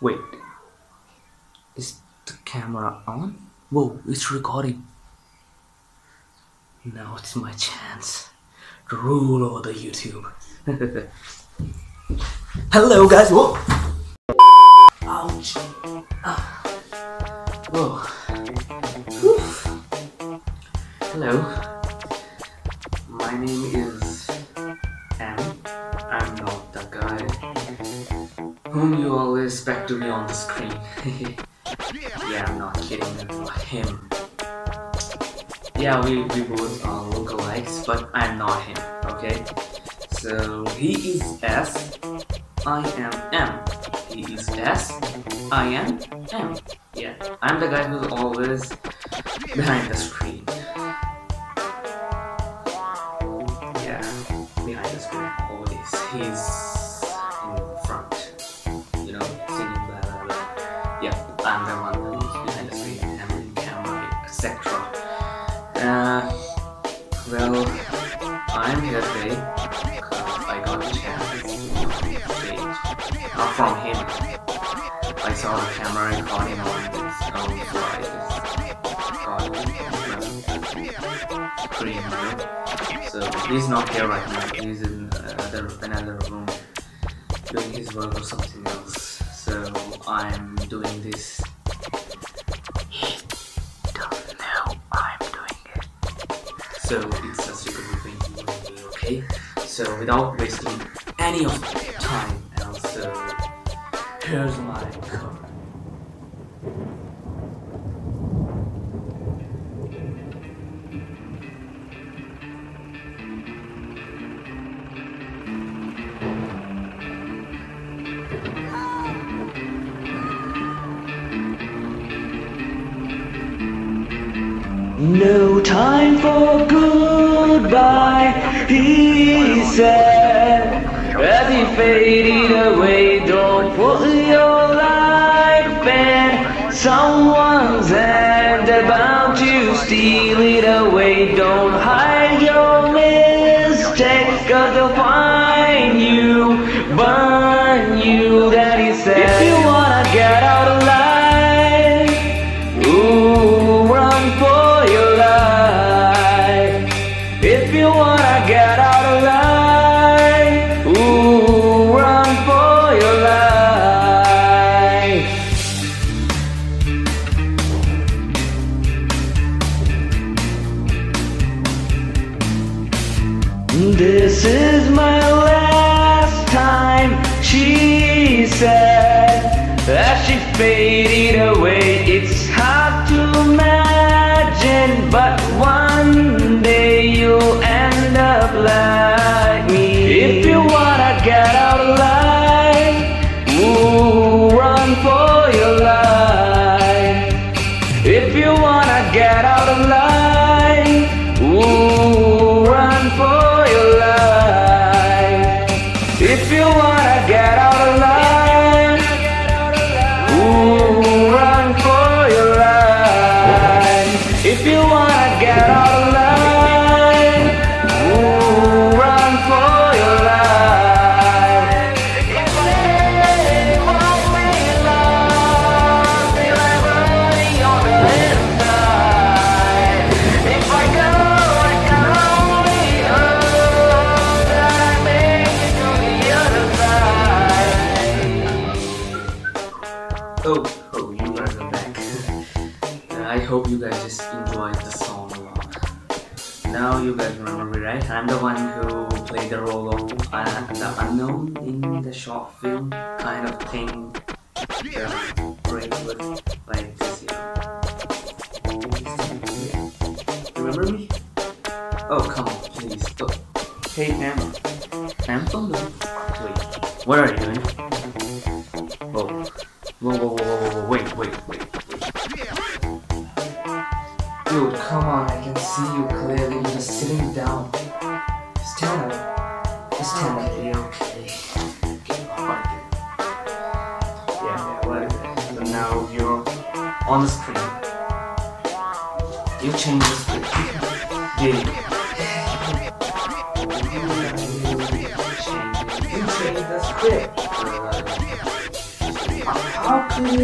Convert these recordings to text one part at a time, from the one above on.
Wait, is the camera on? Whoa, it's recording. Now it's my chance to rule over the YouTube. Hello guys, whoa! Ouch! Whoa. Whew. Hello. My name is M. I'm not the guy whom you always expect to be on the screen. Yeah, I'm not kidding about him. Yeah, we both are lookalikes, but I'm not him, okay? So, he is S, I am M. He is S, I am M. Yeah, I'm the guy who's always behind the screen. Always he's in front, you know, singing blah blah blah. Yeah, I'm the one who's behind the screen, I'm in camera, etc. Well, I'm here today because I got a chance to stage. Not from him. I saw the camera and caught him on its own, so I just got him. So he's not here right now, he's in another room doing his work or something else. So I'm doing this. He doesn't know I'm doing it. So it's a secret between you and me, okay? So without wasting any of the time, and also here's my cover. No time for goodbye, he said, as he faded away. Don't put your life in someone's hand about to steal it away. Don't hide your mistakes, cause they'll find you, burn you, that he said. If you wanna get out alive, ooh, run for your life. If you wanna get out alive, ooh, run for your life. This is my last time, she said, as she faded away. It's hard to imagine, but one day you'll end up like me. If you wanna get out alive, ooh, run for your life. If you wanna get out alive, ooh, run for your life. If you wanna get out alive, ooh, run for your life. If you wanna get out alive, ooh, run for your life. If they want me love, feel I'm burning on the inside. If I go, I can only hope that I make it to the other side. Oh, you guys are back. I hope you guys just enjoyed the song a lot. Now you guys remember me, right? I'm the one who played the role of the unknown in the short film kind of thing. The break was like this year. Remember me? Oh, come on, please stop. Hey, Emma. Wait, what are you doing? Whoa. Whoa, wait. Dude, come on, I can see you clearly, you're just sitting down. Stand up. Just stand up. Yeah, okay. Yeah, what is it? So now you're on the screen. You change the screen. You change the script. How Sorry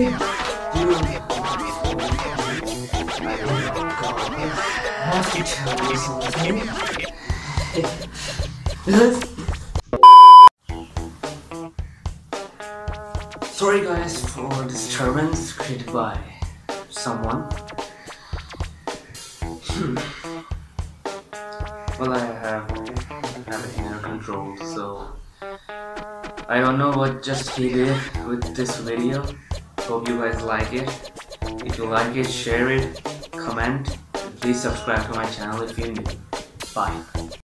guys for disturbance created by someone. Well, I have it under control, so I don't know what just he did with this video. Hope you guys like it. If you like it, share it, comment, and please subscribe to my channel if you're new. Bye.